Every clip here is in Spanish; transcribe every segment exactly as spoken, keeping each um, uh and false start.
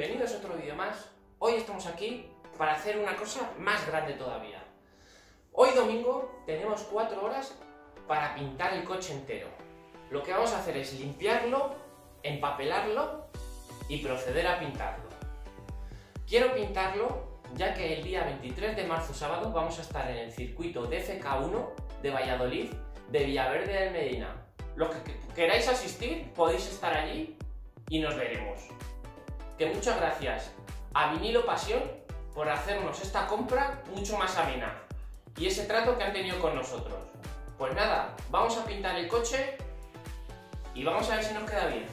bienvenidos a otro vídeo más. Hoy estamos aquí para hacer una cosa más grande todavía. Hoy domingo tenemos cuatro horas para pintar el coche entero. Lo que vamos a hacer es limpiarlo, empapelarlo y proceder a pintarlo. Quiero pintarlo ya que el día veintitrés de marzo, sábado, vamos a estar en el circuito D F K uno de Valladolid, de Villaverde de Medina. Los que queráis asistir podéis estar allí y nos veremos. Que muchas gracias a Vinilo Pasión por hacernos esta compra mucho más amena y ese trato que han tenido con nosotros. Pues nada, vamos a pintar el coche y vamos a ver si nos queda bien.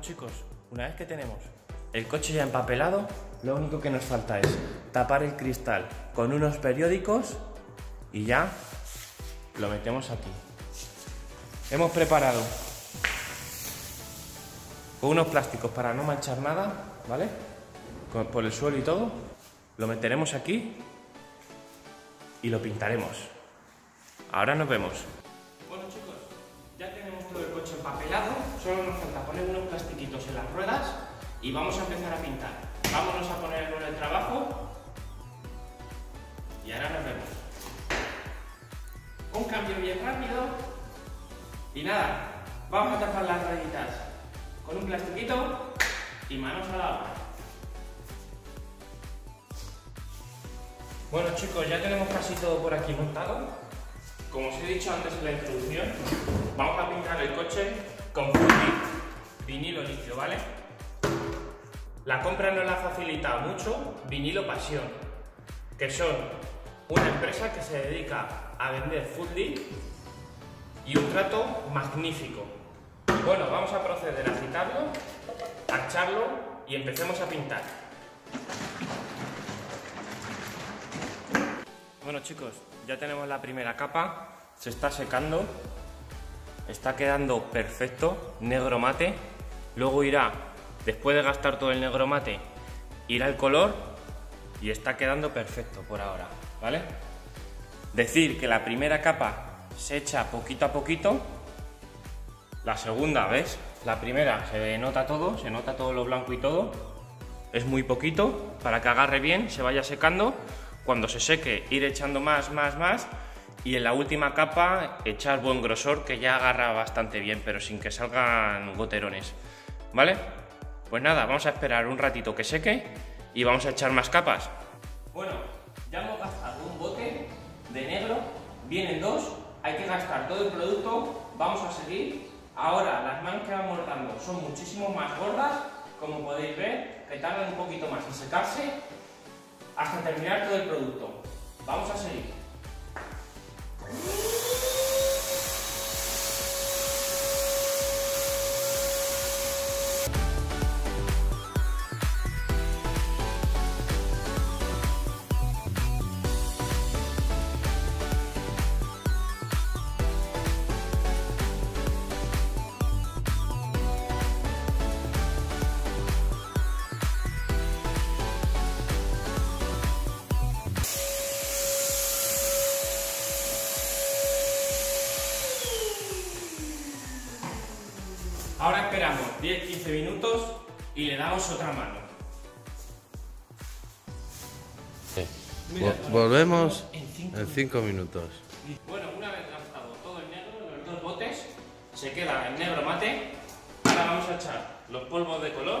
Chicos, una vez que tenemos el coche ya empapelado, lo único que nos falta es tapar el cristal con unos periódicos y ya lo metemos aquí. Hemos preparado con unos plásticos para no manchar nada, ¿vale? Con, por el suelo y todo, lo meteremos aquí y lo pintaremos. Ahora nos vemos. Bueno, chicos, ya tenemos todo el coche empapelado, solo nos falta poner unos plastiquitos en las ruedas y vamos a empezar a pintar. Vámonos a ponerlo en el trabajo y ahora nos vemos. Un cambio bien rápido y nada, vamos a tapar las rueditas con un plastiquito y manos a la obra. Bueno, chicos, ya tenemos casi todo por aquí montado. Como os he dicho antes en la introducción, vamos a pintar el coche con Full Dip, vinilo limpio, ¿vale? La compra nos la ha facilitado mucho Vinilo Pasión, que son una empresa que se dedica a vender Full Dip y un trato magnífico. Bueno, vamos a proceder a agitarlo, a echarlo y empecemos a pintar. Bueno, chicos, ya tenemos la primera capa, se está secando, está quedando perfecto, negro mate. Luego irá, después de gastar todo el negro mate, irá el color y está quedando perfecto por ahora, ¿vale? Decir que la primera capa se echa poquito a poquito, la segunda, ¿ves? La primera se nota todo, se nota todo lo blanco y todo, es muy poquito para que agarre bien, se vaya secando. Cuando se seque, ir echando más, más, más y en la última capa echar buen grosor que ya agarra bastante bien, pero sin que salgan goterones, ¿vale? Pues nada, vamos a esperar un ratito que seque y vamos a echar más capas. Bueno, ya hemos gastado un bote de negro, vienen dos, hay que gastar todo el producto, vamos a seguir. Ahora las manos que vamos dando son muchísimo más gordas, como podéis ver, que tardan un poquito más en secarse, hasta terminar todo el producto. Vamos a seguir. Ahora esperamos diez a quince minutos y le damos otra mano. Sí. Mira, volvemos en cinco minutos. Bueno, una vez gastado todo el negro, los dos botes, se queda el negro mate. Ahora vamos a echar los polvos de color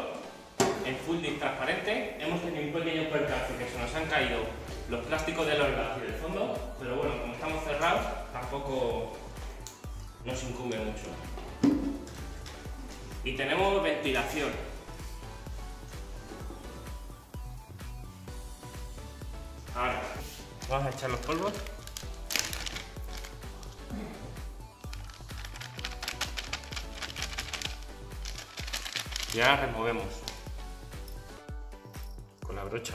en full dip transparente. Hemos tenido un pequeño percance que se nos han caído los plásticos de los lados y del fondo, pero bueno, como estamos cerrados, tampoco nos incumbe mucho. Y tenemos ventilación. Ahora, vamos a echar los polvos. Y ahora removemos con la brocha.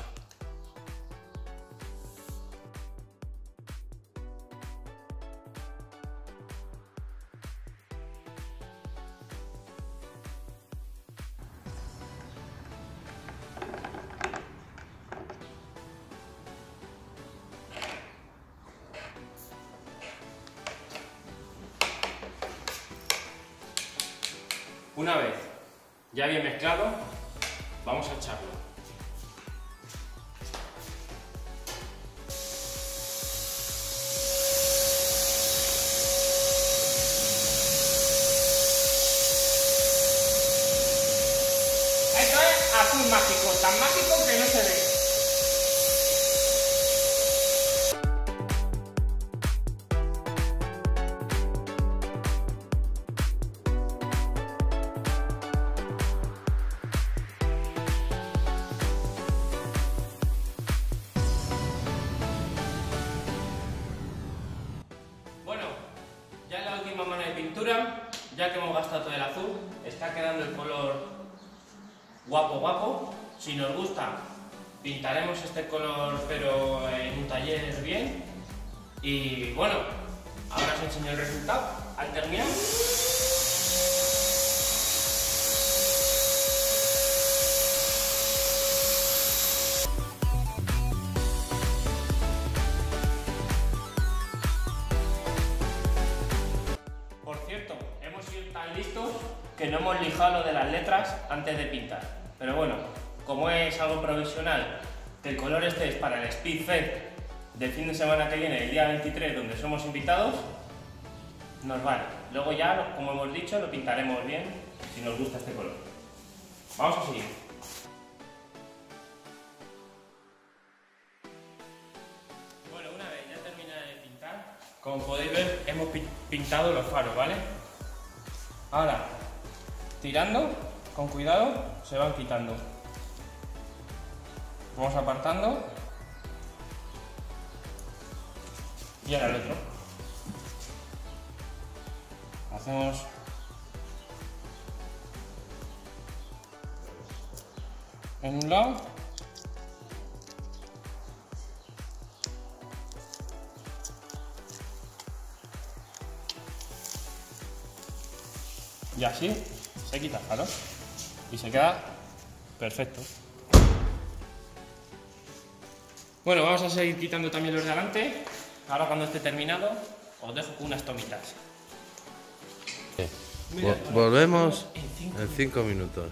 Una vez ya bien mezclado, vamos a echarlo. Esto es azul mágico, tan mágico que no se ve. Mano de pintura, ya que hemos gastado todo el azul, está quedando el color guapo guapo. Si nos gusta, pintaremos este color pero en un taller bien. Y bueno, ahora os enseño el resultado al terminar. Listos, que no hemos lijado lo de las letras antes de pintar, pero bueno, como es algo provisional, que el color este es para el Speed Fest del fin de semana que viene, el día veintitrés, donde somos invitados, nos vale. Luego ya, como hemos dicho, lo pintaremos bien si nos gusta este color. Vamos a seguir. Bueno, una vez ya terminado de pintar, como podéis ver, hemos pintado los faros, ¿vale? Ahora, tirando, con cuidado, se van quitando. Vamos apartando. Y ahora el otro. Hacemos... en un lado. Y así se quita el faro y se queda perfecto. Bueno, vamos a seguir quitando también los de adelante. Ahora cuando esté terminado os dejo con unas tomitas. Sí. Mira, volvemos en cinco minutos.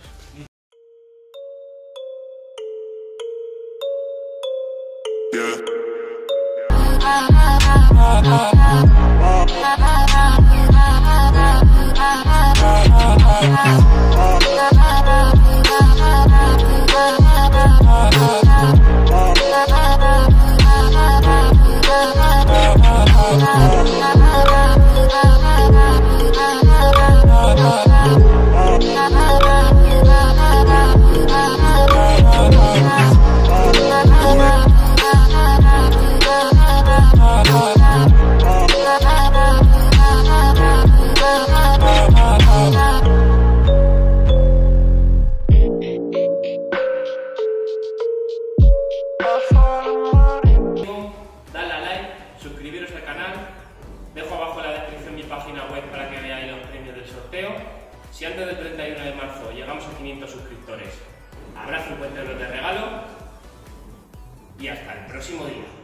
Dejo abajo en la descripción mi página web para que veáis los premios del sorteo. Si antes del treinta y uno de marzo llegamos a quinientos suscriptores, habrá cincuenta euros de regalo. Y hasta el próximo día.